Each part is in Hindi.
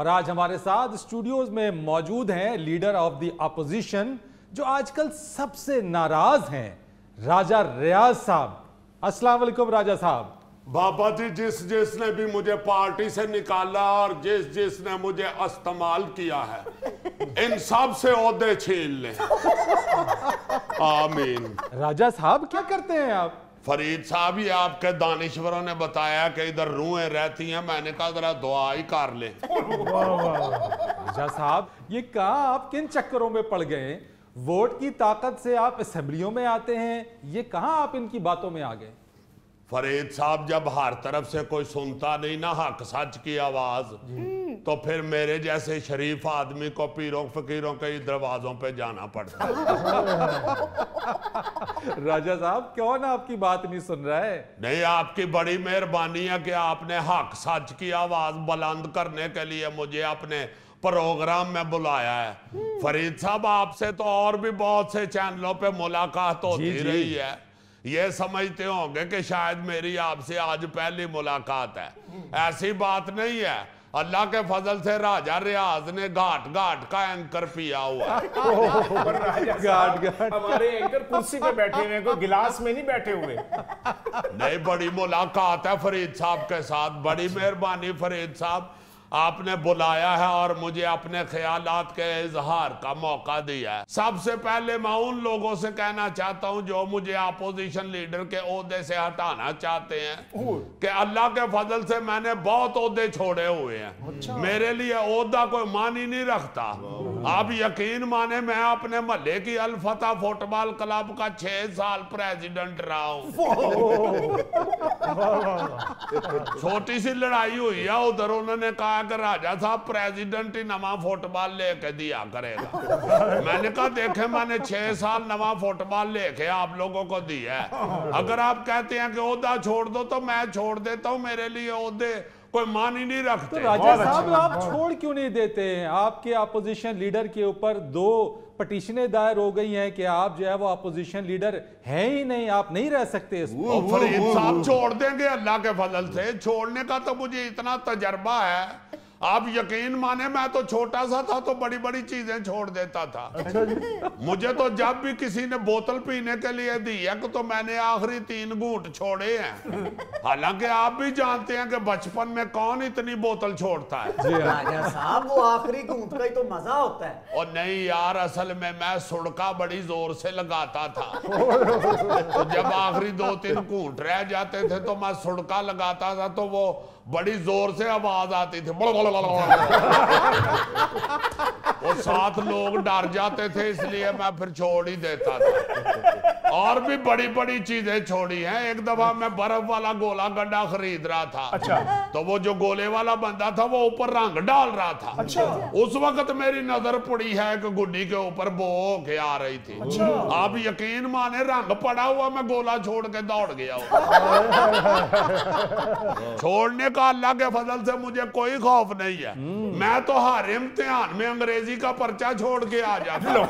और आज हमारे साथ स्टूडियोज में मौजूद हैं लीडर ऑफ द अपोजिशन जो आजकल सबसे नाराज हैं, राजा रियाज साहब। अस्सलाम वालेकुम राजा साहब। बाबा जी, जिस जिसने भी मुझे पार्टी से निकाला और जिस जिसने मुझे इस्तेमाल किया है, इन सब से ओहदे छीन ले, आमीन। राजा साहब क्या करते हैं आप? फरीद साहब, ये आपके दानिश्वरों ने बताया कि इधर रूहें रहती हैं, मैंने कहा जरा दुआ ही कर ले। राजा साहब, ये कहा आप किन चक्करों में पड़ गए? वोट की ताकत से आप असेंबलियों में आते हैं, ये कहा आप इनकी बातों में आ गए? फरीद साहब, जब हर तरफ से कोई सुनता नहीं ना हक सच की आवाज, तो फिर मेरे जैसे शरीफ आदमी को पीरों फकीरों के दरवाजों पे जाना पड़ता। राजा साहब, कौन आपकी बात नहीं सुन रहा है? नहीं, आपकी बड़ी मेहरबानी है कि आपने हक सच की आवाज बुलंद करने के लिए मुझे अपने प्रोग्राम में बुलाया है। फरीद साहब, आपसे तो और भी बहुत से चैनलों पे मुलाकात होती रही है, ये समझते होंगे कि शायद मेरी आपसे आज पहली मुलाकात है। ऐसी बात नहीं है, अल्लाह के फजल से राजा रियाज ने घाट घाट का एंकर पिया हुआ। हमारे एंकर कुर्सी पे बैठे हुए, कोई गिलास में नहीं बैठे हुए। नहीं, बड़ी मुलाकात है फरीद साहब के साथ। बड़ी मेहरबानी फरीद साहब, आपने बुलाया है और मुझे अपने ख्यालात के इजहार का मौका दिया है। सबसे पहले मैं उन लोगों से कहना चाहता हूं जो मुझे अपोजिशन लीडर के ओहदे से हटाना चाहते हैं कि अल्लाह के फजल से मैंने बहुत ओहदे छोड़े हुए हैं। अच्छा। मेरे लिए ओहदा कोई मान ही नहीं रखता। आप यकीन माने, मैं अपने महल्ले की अल्फाफा फुटबॉल क्लब का 6 साल प्रेसिडेंट रहा हूँ। छोटी सी लड़ाई हुई है उधर, उन्होंने कहा अगर राजा साहब प्रेसिडेंट ही नवा फुटबॉल लेके दिया करेगा। मैंने कहा देखे, मैंने 6 साल नवा फुटबॉल लेके आप लोगों को दिया है। अगर आप कहते हैं कि ओहदा छोड़ दो तो मैं छोड़ देता हूँ, मेरे लिए ओहदे कोई मान ही नहीं रखते। तो राजा साहब, आप छोड़ क्यों नहीं देते हैं? आपके अपोजिशन लीडर के ऊपर 2 पटिशनें दायर हो गई हैं कि आप जो है वो अपोजिशन लीडर हैं ही नहीं, आप नहीं रह सकते। फरीद साहब, छोड़ देंगे अल्लाह के फजल से। छोड़ने का तो मुझे इतना तजर्बा है, आप यकीन माने मैं तो छोटा सा था तो बड़ी बड़ी चीजें छोड़ देता था। मुझे तो जब भी किसी ने बोतल पीने के लिए दी है तो मैंने आखिरी 3 घूंट छोड़े हैं। हालांकि आप भी जानते हैं कि बचपन में कौन इतनी बोतल छोड़ता है। राजा साहब, वो आखिरी घूंट का ही तो मजा होता है। और नहीं यार, असल में मैं सुड़का बड़ी जोर से लगाता था। तो जब आखिरी 2-3 घूंट रह जाते थे तो मैं सुड़का लगाता था, तो वो बड़ी जोर से आवाज आती थी। और 7 लोग डर जाते थे, इसलिए मैं फिर छोड़ ही देता था। और भी बड़ी बड़ी चीजें छोड़ी हैं। एक दफा मैं बर्फ वाला गोला गड्ढा खरीद रहा था। अच्छा। तो वो जो गोले वाला बंदा था वो ऊपर रंग डाल रहा था। अच्छा। उस वक्त मेरी नजर पड़ी है कि गुड्डी के ऊपर बो के आ रही थी। अच्छा। आप यकीन माने, रंग पड़ा हुआ मैं गोला छोड़ के दौड़ गया। छोड़ने का अल्लाह के फजल से मुझे कोई खौफ नहीं है। मैं तो हर इम्तिहान में अंग्रेजी का पर्चा छोड़ के आ जाता हूं।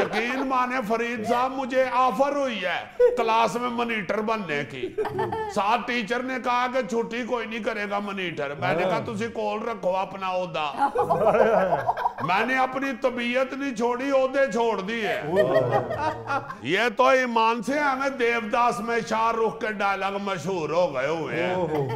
यकीन माने फरीद साहब, मुझे ऑफर हुई है क्लास में मॉनिटर बनने की। साथ टीचर ने कहा कि छुट्टी कोई नहीं करेगा मॉनिटर। मैंने कहा तुसी कॉल रखो अपना ओहदा। मैंने अपनी तबीयत नहीं छोड़ी, ओहदे छोड़ दी है। ये तो ईमान से हमें देवदास में शाहरुख के डायलॉग मशहूर हो गए हुए हैं।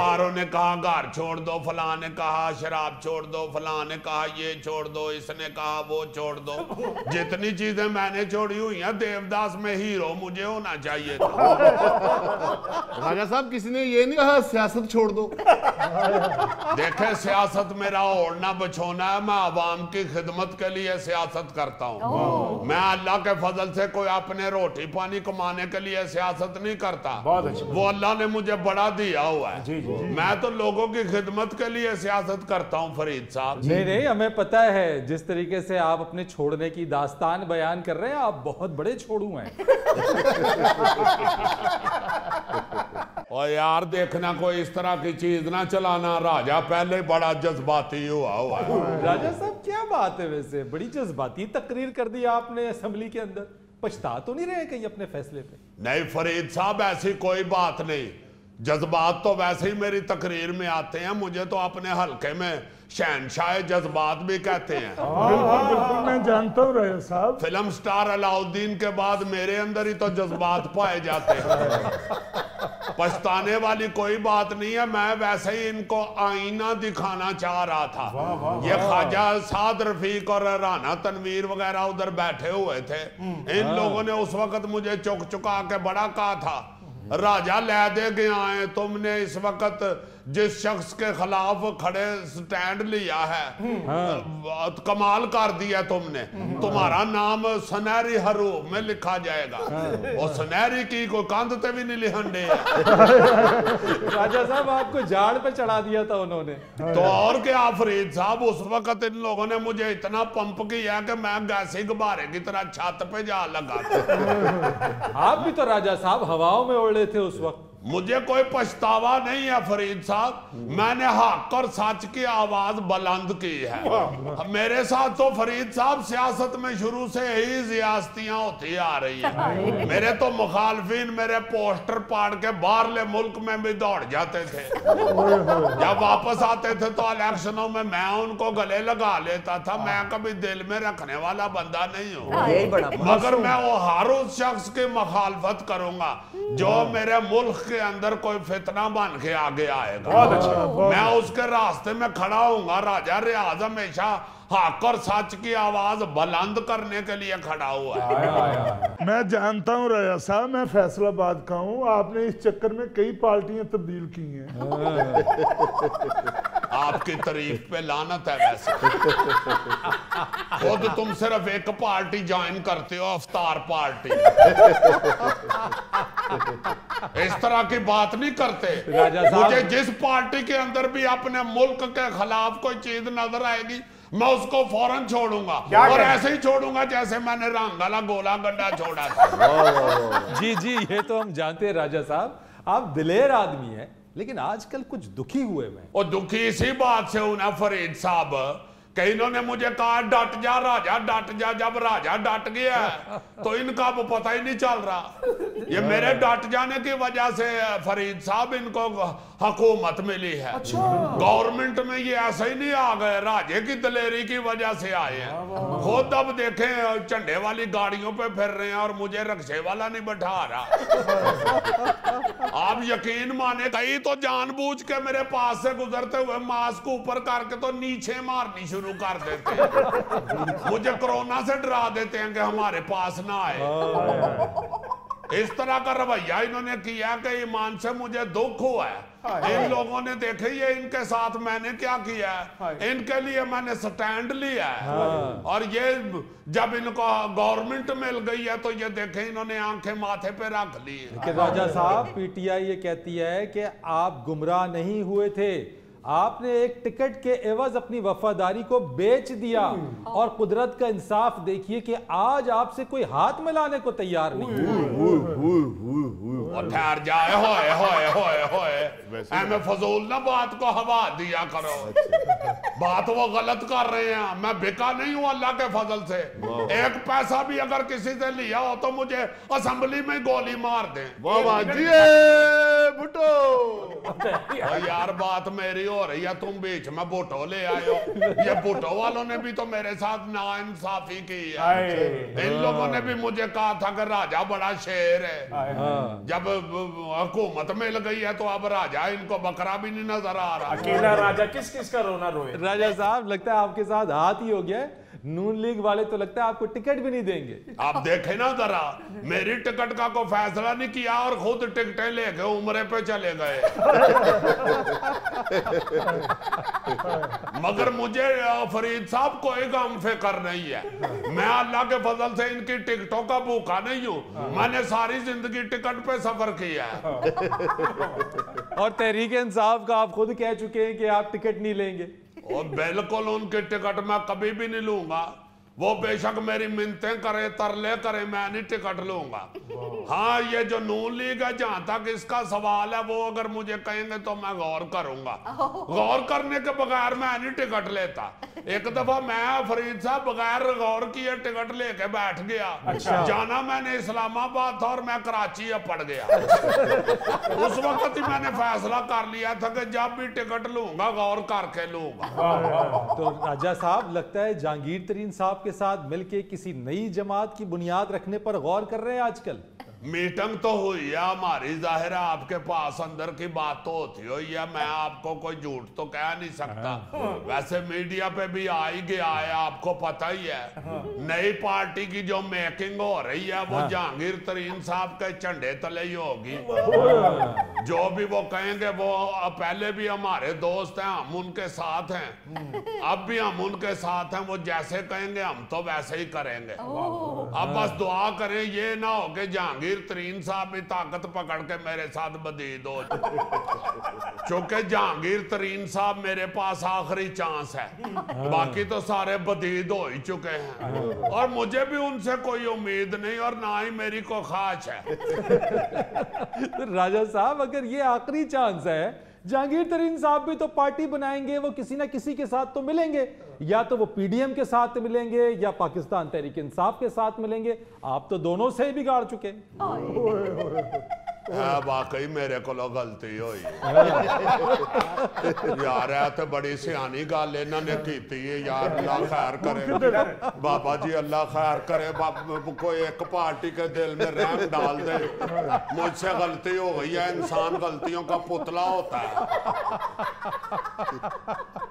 पारो ने कहा घर छोड़ दो, फलां ने कहा शराब छोड़ दो, फलां ने कहा ये छोड़ दो, इसने कहा वो छोड़ दो। जितनी चीजें मैंने छोड़ी हुई हैं, देवदास में हीरो मुझे होना चाहिए था। राजा साहब, किसी ने ये नहीं कहा सियासत छोड़ दो? देखे, सियासत मेरा ओढ़ना बछोना है। मैं आवाम की खिदमत के लिए सियासत करता हूँ। मैं अल्लाह के फजल से कोई अपने रोटी पानी कमाने के लिए सियासत नहीं करता, वो अल्लाह ने मुझे बड़ा दिया हुआ है। जी जी। मैं तो लोगों की खिदमत के लिए सियासत करता हूँ फरीद साहब। नहीं नहीं, हमें पता है जिस तरीके से आप अपने छोड़ने की दास्तान बयान कर रहे हैं, आप बहुत बड़े छोड़ू हैं। और यार देखना, कोई इस तरह की चीज ना चलाना। राजा पहले बड़ा जज्बाती हुआ। राजा साहब, क्या बात है, वैसे बड़ी जज्बाती तकरीर कर दी आपने असेंबली के अंदर। पछता तो नहीं रहे कहीं अपने फैसले पे? नहीं फरीद साहब, ऐसी कोई बात नहीं। जज्बात तो वैसे ही मेरी तकरीर में आते हैं, मुझे तो अपने हल्के में शहनशाह जज्बात भी कहते हैं। बिल्कुल मैं जानता हूँ रहे साहब। फिल्म स्टार अलाउद्दीन के बाद मेरे अंदर ही तो जज्बात पाए जाते हैं। पछताने वाली कोई बात नहीं है, मैं वैसे ही इनको आईना दिखाना चाह रहा था। ये ख्वाजा साद रफीक और राना तनवीर वगैरह उधर बैठे हुए थे, इन लोगों ने उस वक्त मुझे चुक चुका के बड़ा कहा था, राजा ले दे गया है, तुमने इस वक्त जिस शख्स के खिलाफ खड़े स्टैंड लिया है कमाल कर दिया तुमने, तुम्हारा नाम सुनहरी हरूफ में लिखा जाएगा। और सुनहरी की कोई कंधते भी नहीं लिहंडे। राजा साहब आपको झाड़ पे चढ़ा दिया था उन्होंने तो, और क्या फरीद साहब उस वक्त इन लोगों ने मुझे इतना पंप किया कि मैं गैसी गुब्बारे की तरह छत पे जा लगा। आप भी तो राजा साहब हवाओं में उड़ रहे थे उस वक्त। मुझे कोई पछतावा नहीं है फरीद साहब, मैंने हक और सच की आवाज बुलंद की है। मेरे साथ तो फरीद साहब सियासत में शुरू से ही ज्यादतियां होती आ रही है। मेरे तो मुखालफिन मेरे पोस्टर पाड़ के बाहरले मुल्क में भी दौड़ जाते थे, जब वापस आते थे तो इलेक्शनों में मैं उनको गले लगा लेता था। मैं कभी दिल में रखने वाला बंदा नहीं हूँ, मगर मैं वो हर उस शख्स की मुखालफत करूंगा जो मेरे मुल्क के अंदर कोई फितना बन के आगे आएगा। मैं उसके रास्ते में खड़ा हूँ। राजा रियाज हमेशा हक और सच की आवाज बुलंद करने के लिए खड़ा हुआ है। मैं जानता हूँ राजा साहब, मैं फैसलाबाद का हूँ, आपने इस चक्कर में कई पार्टियां तब्दील की हैं। आपकी तारीफ पे लानत है। वैसे खुद तुम सिर्फ एक पार्टी ज्वाइन करते हो, अफ्तार पार्टी। इस तरह की बात नहीं करते। मुझे जिस पार्टी के अंदर भी अपने मुल्क के खिलाफ कोई चीज नजर आएगी मैं उसको फौरन छोड़ूंगा, और ऐसे ही छोड़ूंगा जैसे मैंने रांगाला गोला गंडा छोड़ा था। जी जी, ये तो हम जानते हैं राजा साहब, आप दिलेर आदमी हैं, लेकिन आजकल कुछ दुखी हुए मैं। और दुखी इसी बात से हूं ना फरीद साहब, कहीं इन्होंने मुझे कहा डट जा राजा डट जा, जब राजा डट गया तो इनका वो पता ही नहीं चल रहा। ये मेरे डट जाने की वजह से फरीद साहब इनको हुकूमत मिली है। अच्छा। गवर्नमेंट में ये ऐसे ही नहीं आ गए, राजे की दलेरी की वजह से आए हैं। खुद अब देखे झंडे वाली गाड़ियों पे फिर रहे हैं और मुझे रक्षे वाला नहीं बैठा रहा। आप यकीन माने कहीं तो जानबूझ के मेरे पास से गुजरते हुए मास्क को ऊपर करके तो नीचे मारनी कर देते हैं। मुझे कोरोना से डरा देते हैं कि हमारे पास ना आए। इस तरह का रवैया इन्होंने किया कि ईमान से मुझे दुख हुआ है। इन लोगों ने देखे ये इनके साथ मैंने क्या किया है, इनके लिए मैंने स्टैंड लिया है। और ये जब इनको गवर्नमेंट मिल गई है तो ये देखे इन्होंने आंखें माथे पे रख ली है। राजा साहब पीटीआई ये कहती है कि आप गुमराह नहीं हुए थे, आपने एक टिकट के एवज अपनी वफादारी को बेच दिया, और कुदरत का इंसाफ देखिए कि आज आपसे कोई हाथ मिलाने को तैयार नहीं। ठहर जाए होए होए होए होए, ऐ फजूल ना बात को हवा दिया करो। बात वो गलत कर रहे हैं, मैं बेका नहीं हूँ अल्लाह के फजल से। एक पैसा भी अगर किसी से लिया हो तो मुझे असेंबली में गोली मार दें। यार बात मेरी हो रही है, तुम बीच में बुटो ले आयो। ये बुटो वालों ने भी तो मेरे साथ नाइंसाफी की है। इन लोगों ने भी मुझे कहा था कि राजा बड़ा शेर है, जब हुकूमत मिल गई है तो अब राजा इनको बकरा भी नहीं नजर आ रहा। अकेला राजा किस किस का रोना रोए। राजा साहब लगता है आपके साथ हाथ ही हो गया, नून लीग वाले तो लगता है आपको टिकट भी नहीं देंगे। आप देखें ना जरा, मेरी टिकट का कोई फैसला नहीं किया और खुद टिकटें लेके उम्रे पे चले गए। मगर मुझे फरीद साहब कोई गम फिकर नहीं है, मैं अल्लाह के फजल से इनकी टिकटों का भूखा नहीं हूँ। मैंने सारी जिंदगी टिकट पे सफर किया है। और तहरीक इंसाफ का आप खुद कह चुके हैं कि आप टिकट नहीं लेंगे, और बिल्कुल उनके टिकट मैं कभी भी नहीं लूंगा। वो बेशक मेरी मिन्नतें करे, तरले करे, मैं नहीं टिकट लूंगा। हाँ, ये जो नून लीग है, जहाँ तक इसका सवाल है, वो अगर मुझे कहेंगे तो मैं गौर करूंगा। गौर करने के बगैर मैं नहीं टिकट लेता। एक दफा मैं फरीद साहब बगैर गौर किए टिकट लेके बैठ गया। अच्छा। जाना मैंने इस्लामाबाद था और मैं कराची पड़ गया। उस वक्त ही मैंने फैसला कर लिया था कि जब भी टिकट लूंगा गौर करके लूंगा। तो राजा साहब, लगता है जहांगीर तरीन साहब के साथ मिलके किसी नई जमात की बुनियाद रखने पर गौर कर रहे हैं आजकल। मीटिंग तो हुई है हमारी, जाहिर है आपके पास अंदर की बात तो होती हुई है, मैं आपको कोई झूठ तो कह नहीं सकता। वैसे मीडिया पे भी आ ही गया है, आपको पता ही है। नई पार्टी की जो मेकिंग हो रही है वो जहांगीर तरीन साहब के झंडे तले ही होगी। जो भी वो कहेंगे वो, पहले भी हमारे दोस्त हैं, हम उनके साथ हैं, अब भी हम उनके साथ हैं। वो जैसे कहेंगे हम तो वैसे ही करेंगे। अब बस दुआ करें ये ना हो कि जहांगीर तरीन साहब भी ताकत पकड़ के मेरे साथ बदीद हो। चूंकि जहांगीर तरीन साहब मेरे पास आखिरी चांस है, बाकी तो सारे बदीद हो ही चुके हैं और मुझे भी उनसे कोई उम्मीद नहीं और ना ही मेरी कोई ख्वाहिश है। तो राजा साहब, अगर ये आखिरी चांस है, जहांगीर तरीन साहब भी तो पार्टी बनाएंगे, वो किसी ना किसी के साथ तो मिलेंगे, या तो वो पीडीएम के साथ मिलेंगे या पाकिस्तान तहरीक इंसाफ के साथ मिलेंगे। आप तो दोनों से ही बिगाड़ चुके। वाकई मेरे को गलती हुई यार, है तो बड़ी सियानी गल इन्होंने की है यार। अल्लाह खैर करे बाबा जी, अल्लाह खैर करे बाबा। कोई एक पार्टी के दिल में रैम डाल दे। मुझसे गलती हो गई है, इंसान गलतियों का पुतला होता है।